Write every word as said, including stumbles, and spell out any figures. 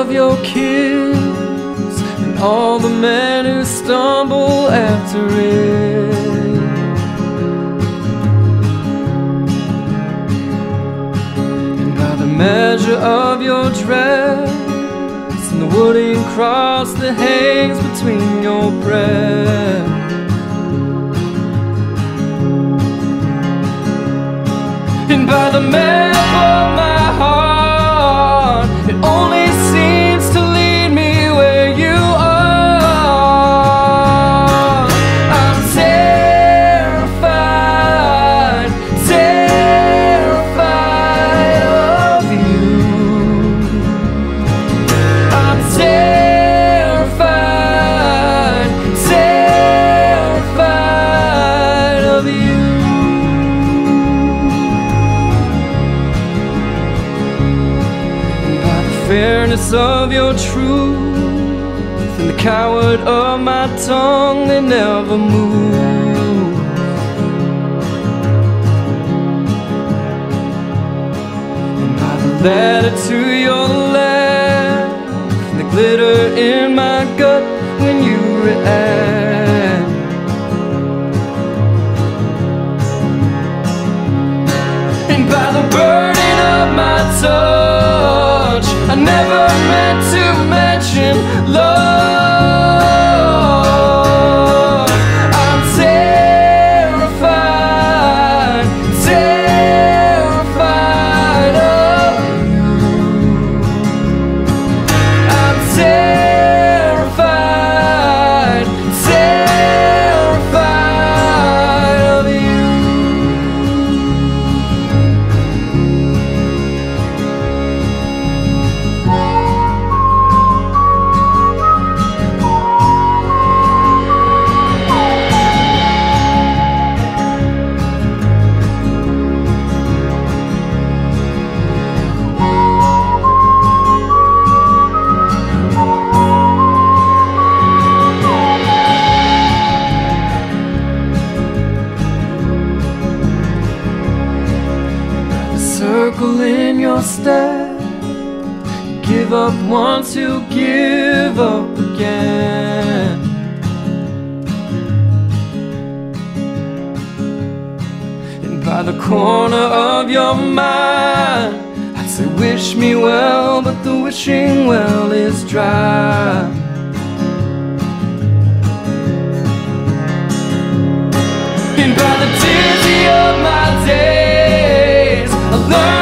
of your kiss and all the men who stumble after it. And by the measure of your dress and the wooden cross that hangs between your breasts, and by the map of my heart, it only seems to lead me where you are. I'm terrified, terrified of you. I'm terrified, terrified of you. Fairness of your truth and the coward of my tongue, they never move. And by the ladder to your laugh and the glitter in my gut when you react. And by the burden of my tongue, I never meant to mention love. I'm terrified, terrified of you. I'm terrified, terrified of you. Circle in your step, give up once, you give up again. And by the corner of your mind, I say wish me well, but the wishing well is dry. And by the dizzy of my day, I learned